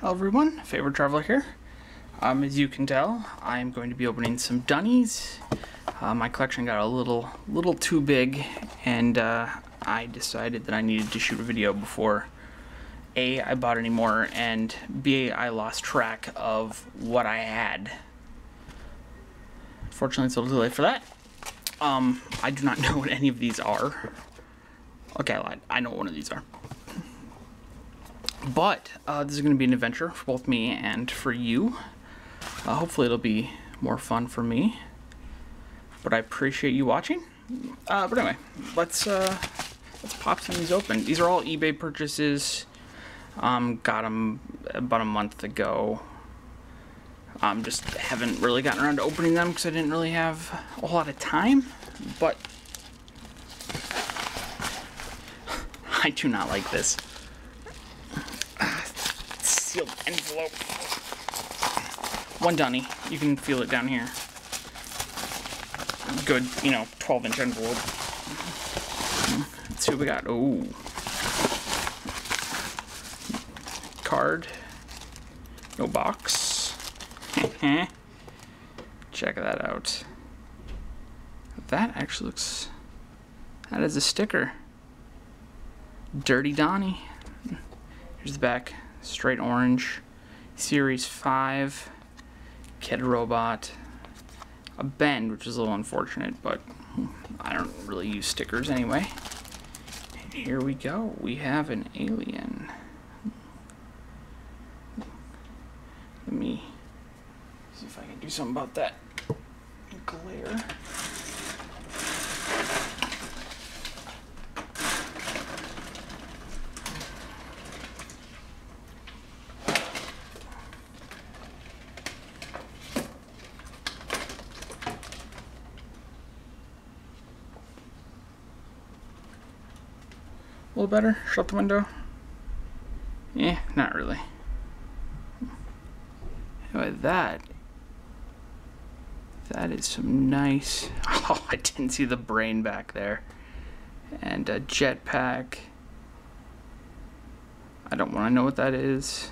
Hello everyone, Favorite Traveler here. As you can tell, I'm going to be opening some Dunnies. My collection got a little too big, and I decided that I needed to shoot a video before A, I bought any more, and B, I lost track of what I had. Fortunately, it's a little too late for that. I do not know what any of these are. Okay, I lied. I know what one of these are. But this is going to be an adventure for both me and for you. Hopefully it'll be more fun for me. But I appreciate you watching. But anyway, let's pop some of these open. These are all eBay purchases. Got them about a month ago. Just haven't really gotten around to opening them because I didn't really have a whole lot of time. But I do not like this. Sealed envelope. One Dunny. You can feel it down here. Good, 12-inch envelope. Let's see what we got. Oh. Card. No box. Check that out. That actually looks... That is a sticker. Dirty Donny. Here's the back. Straight orange. Series 5. Kid Robot. A bend, which is a little unfortunate, but I don't really use stickers anyway. And here we go. We have an alien. Let me see if I can do something about that glare. A little better? Shut the window? Yeah, not really. Anyway, that is some nice... Oh, I didn't see the brain back there. And a jetpack. I don't want to know what that is.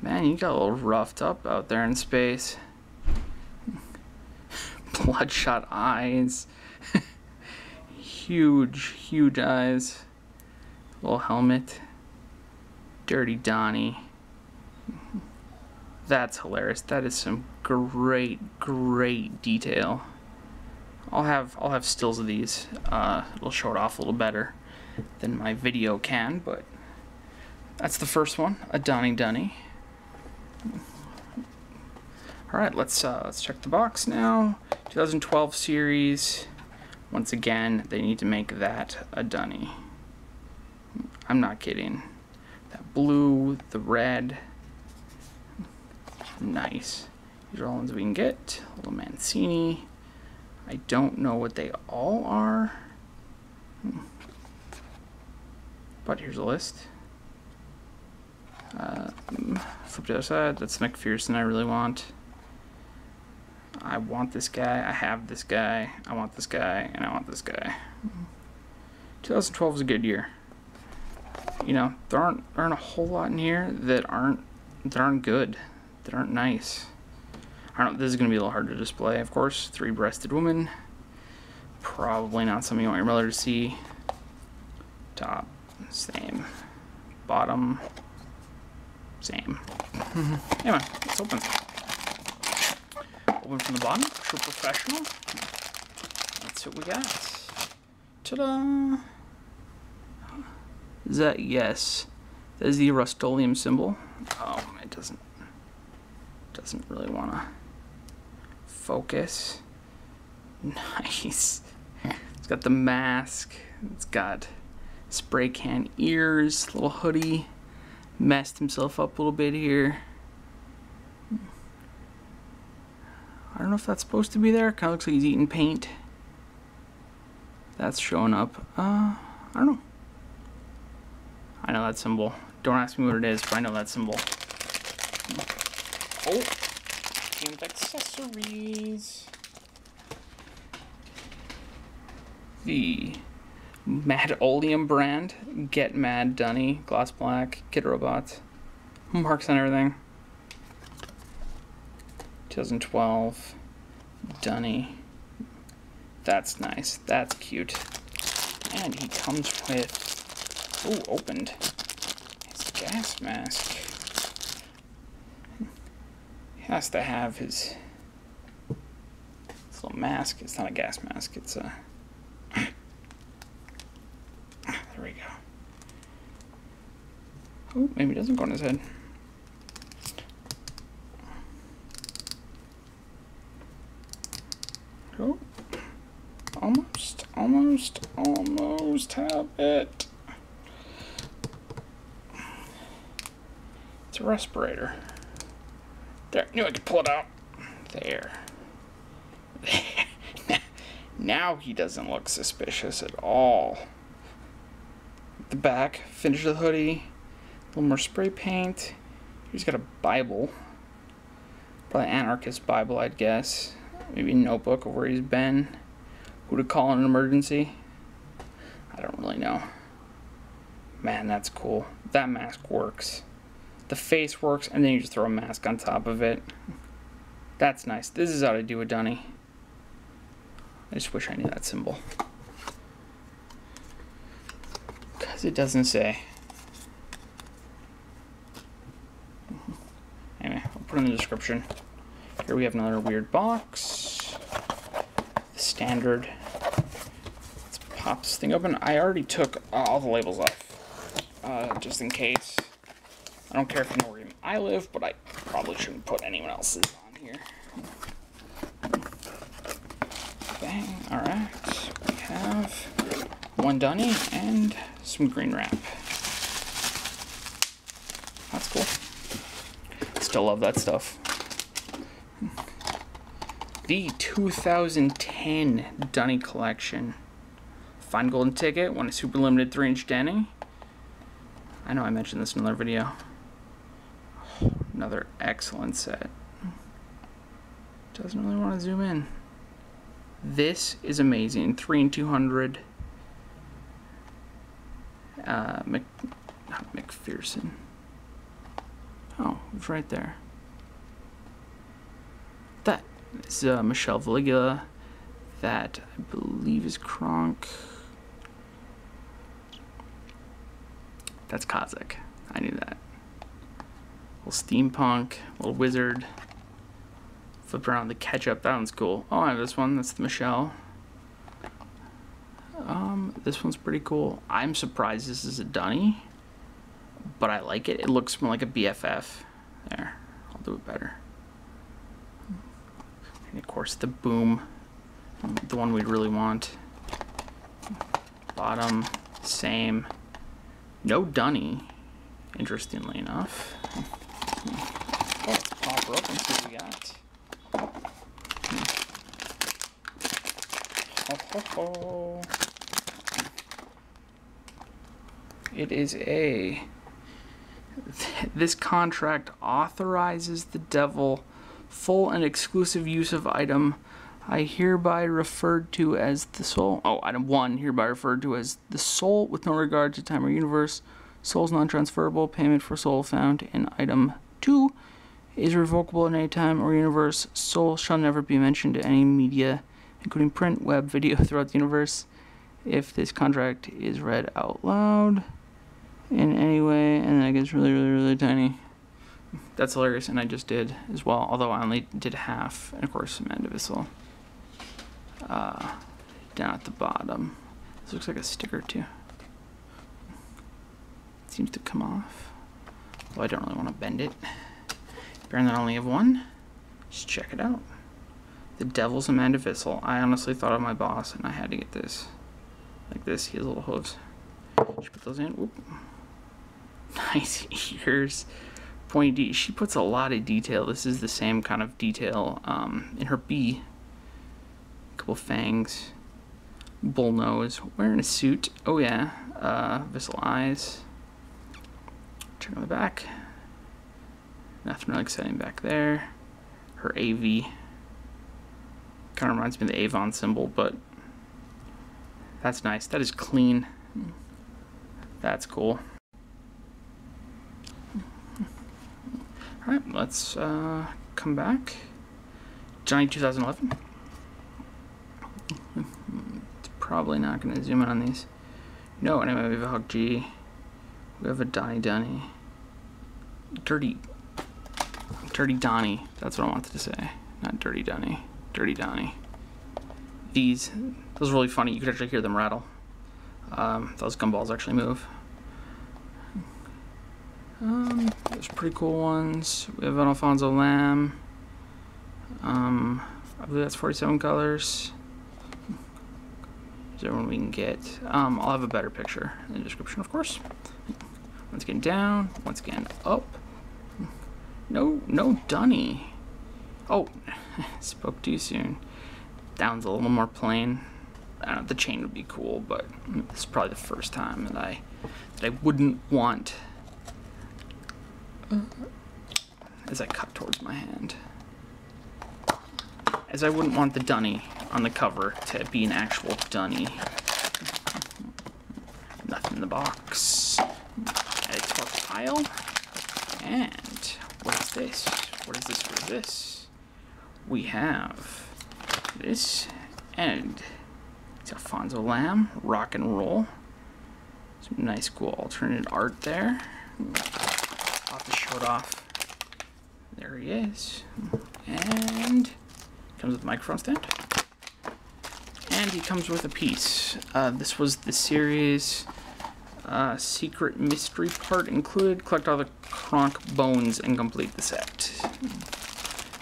Man, you got a little roughed up out there in space. Bloodshot eyes. Huge eyes, little helmet, Dirty Donny. That's hilarious. That is some great detail. I'll have stills of these. It'll show it off a little better than my video can, but that's the first one, a Dunny. All right, let's check the box now. 2012 series. Once again, they need to make that a Dunny. I'm not kidding. That blue, the red. Nice. These are all ones we can get. Little Mancini. I don't know what they all are. But here's a list. Flip to the other side. That's McPherson I really want. I want this guy, I have this guy, I want this guy, and I want this guy. 2012 is a good year. There aren't a whole lot in here that aren't good, that aren't nice. I don't know, this is gonna be a little hard to display, of course. Three-breasted woman. Probably not something you want your mother to see. Top, same. Bottom, same. Anyway, let's open. Open from the bottom, true professional. That's what we got. Ta-da! Is that, yes, that is the Rust-Oleum symbol. Oh, it doesn't really want to focus. Nice. It's got the mask. It's got spray can ears, little hoodie. Messed himself up a little bit here. I don't know if that's supposed to be there. Kind of looks like he's eating paint. That's showing up. I don't know. I know that symbol. Don't ask me what it is, but I know that symbol. Oh, came with accessories. The Mad-Oleum brand. Get Mad Dunny, gloss black, Kid Robot. marks on everything. 2012. Dunny. That's nice. That's cute. And he comes with... Ooh, opened. His gas mask. He has to have his little mask. It's not a gas mask. It's a... There we go. Oh, maybe it doesn't go on his head. Oh. Almost have it. It's a respirator. There, knew I could pull it out. There. Now he doesn't look suspicious at all. The back, finish the hoodie, a little more spray paint. He's got a Bible. Probably an anarchist Bible, I'd guess. Maybe a notebook of where he's been. Who to call in an emergency? I don't really know. Man, that's cool. That mask works. The face works, and then you just throw a mask on top of it. That's nice. This is how to do a Dunny. I just wish I knew that symbol. Because it doesn't say. Anyway, I'll put it in the description. Here we have another weird box. The standard. Pop this thing open. I already took all the labels off, just in case. I don't care if you know where I live, but I probably shouldn't put anyone else's on here. Bang, alright. We have one Dunny and some green wrap. That's cool. Still love that stuff. The 2010 Dunny collection. Find golden ticket, won a super limited 3-inch Dunny. I know I mentioned this in another video. Another excellent set. Doesn't really want to zoom in. This is amazing. 3 and 200. Not McPherson. Oh, it's right there. That is Michelle Valigula. That I believe is Kronk. That's Kazak. I knew that. A little steampunk, a little wizard. Flip around the ketchup. That one's cool. Oh, I have this one. That's the Michelle. This one's pretty cool. I'm surprised this is a Dunny, but I like it. It looks more like a BFF. There. I'll do it better. And of course, the boom. The one we really want. Bottom. Same. No Dunny, interestingly enough. Oh, let's pop her up and see what we got. Ho, ho, ho. It is a... This contract authorizes the devil full and exclusive use of item I hereby referred to as the soul. Oh, item 1, hereby referred to as the soul with no regard to time or universe. Soul's non-transferable. Payment for soul found in item 2 is revocable in any time or universe. Soul shall never be mentioned in any media, including print, web, video, throughout the universe. If this contract is read out loud in any way, and then it gets really, really, really tiny. That's hilarious, and I just did as well, although I only did half, and of course, Amanda Visell. Down at the bottom. This looks like a sticker too. It seems to come off. Although I don't really want to bend it. Bearing that I only have one, just check it out. The Devil's Amanda Visell. I honestly thought of my boss and I had to get this. Like this, he has little hooves. Should put those in. Whoop. Nice ears. Pointy. She puts a lot of detail. This is the same kind of detail in her bee. Couple fangs, bull nose, wearing a suit. Oh yeah, Visell eyes. Turn on the back. Nothing really exciting back there. Her AV kind of reminds me of the Avon symbol, but that's nice. That is clean. That's cool. Alright, let's come back. Johnny 2011. It's probably not going to zoom in on these. No, anyway, we have a Hog G. We have a Dunny. Dirty Donny. That's what I wanted to say. Not Dirty Dunny. Dirty Donny. Those are really funny. You could actually hear them rattle. Those gumballs actually move. There's pretty cool ones. We have an Alfonso Lamb. I believe that's 47 colors. Is there one we can get? I'll have a better picture in the description, of course. Once again down, once again up. No Dunny. Oh, spoke too soon. Down's a little more plain. I don't know, the chain would be cool, but this is probably the first time that I wouldn't want. As I cut towards my hand, as I wouldn't want the Dunny on the cover to be an actual Dunny. Nothing in the box. It's our pile. And what is this? What is this? What is this? We have this, and it's Alfonso Lamb, Rock and Roll. Some nice, cool alternate art there. Pop the shirt off. There he is. And comes with a microphone stand. And he comes with a piece. This was the series Secret Mystery Part Included. Collect all the Kronk bones and complete the set.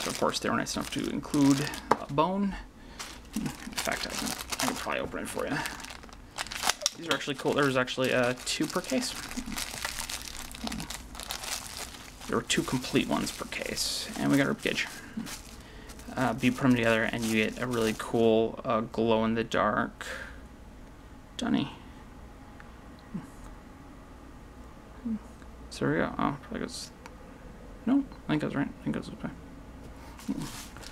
So of course they were nice enough to include a bone. In fact, I can probably open it for you. These are actually cool. There was actually 2 per case. There were 2 complete ones per case, and we got a ribcage. You put them together, and you get a really cool glow-in-the-dark Dunny. So there we go. Oh, probably goes... No, I think it goes right. I think it goes this way.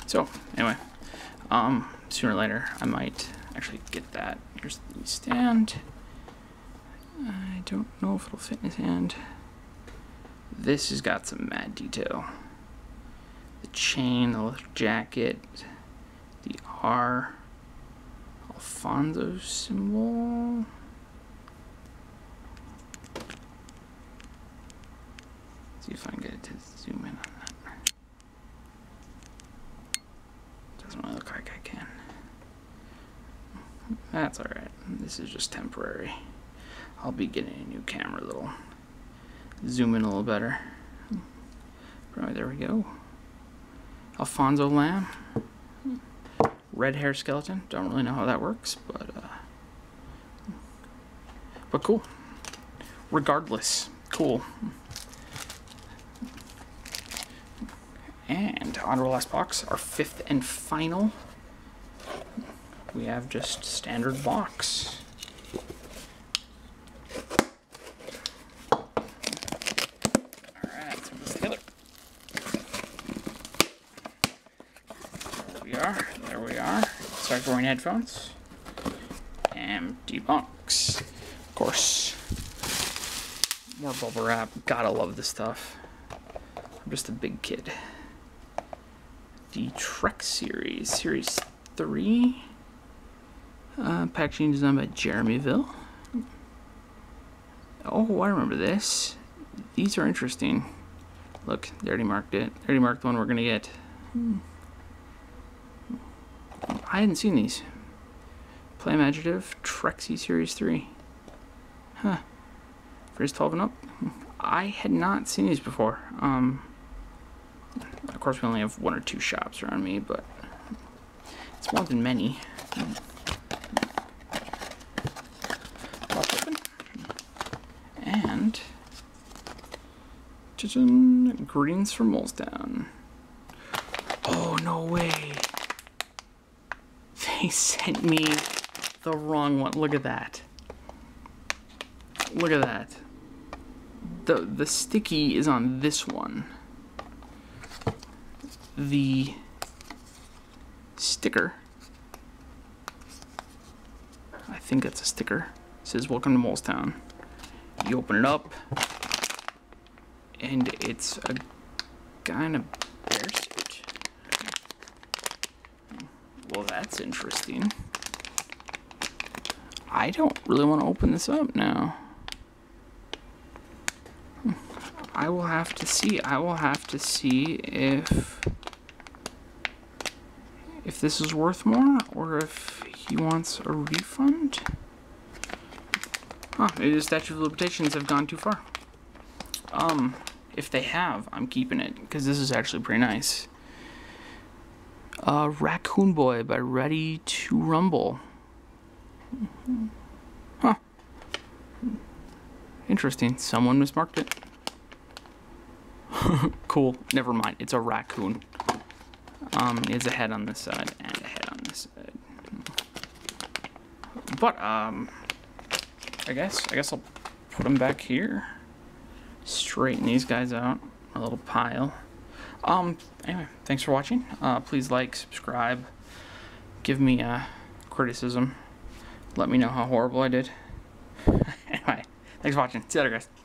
So, anyway, sooner or later, I might actually get that. Here's the stand. I don't know if it'll fit in his hand. This has got some mad detail. The chain, the leather jacket, the R, Alfonso symbol. Let's see if I can get it to zoom in on that. Doesn't really look like I can. That's alright. This is just temporary. I'll be getting a new camera that'll zoom in a little better. Right, there we go. Alfonso Lamb. Red hair skeleton. Don't really know how that works, but cool. Regardless, cool. And on our last box, our 5th and final, we have just standard box. Growing headphones. Empty box. Of course. More bubble wrap. Gotta love this stuff. I'm just a big kid. The Trek series. Series 3. Packaging designed by Jeremyville. Oh, I remember this. These are interesting. Look, they already marked it. They already marked the one we're gonna get. I hadn't seen these. Play Imaginative, Trexi Series 3. Huh. For his 12 and up. I had not seen these before. Of course, we only have 1 or 2 shops around me, but it's more than many. And greens from Molestown. Oh, no way. They sent me the wrong one. Look at that. Look at that. The sticky is on this one. The sticker, I think that's a sticker, it says welcome to Molestown. You open it up and it's a guy in a bear suit. Well, that's interesting. I don't really want to open this up now. I will have to see. I will have to see if this is worth more or if he wants a refund. Huh, maybe the statute of limitations have gone too far. If they have, I'm keeping it because this is actually pretty nice. Raccoon Boy by Ready to Rumble. Huh. Interesting. Someone mismarked it. Cool. Never mind. It's a raccoon. It has a head on this side and a head on this side. But I guess I'll put them back here. Straighten these guys out. A little pile. Anyway, thanks for watching. Please like, subscribe, give me criticism. Let me know how horrible I did. Anyway, thanks for watching. See you later, guys.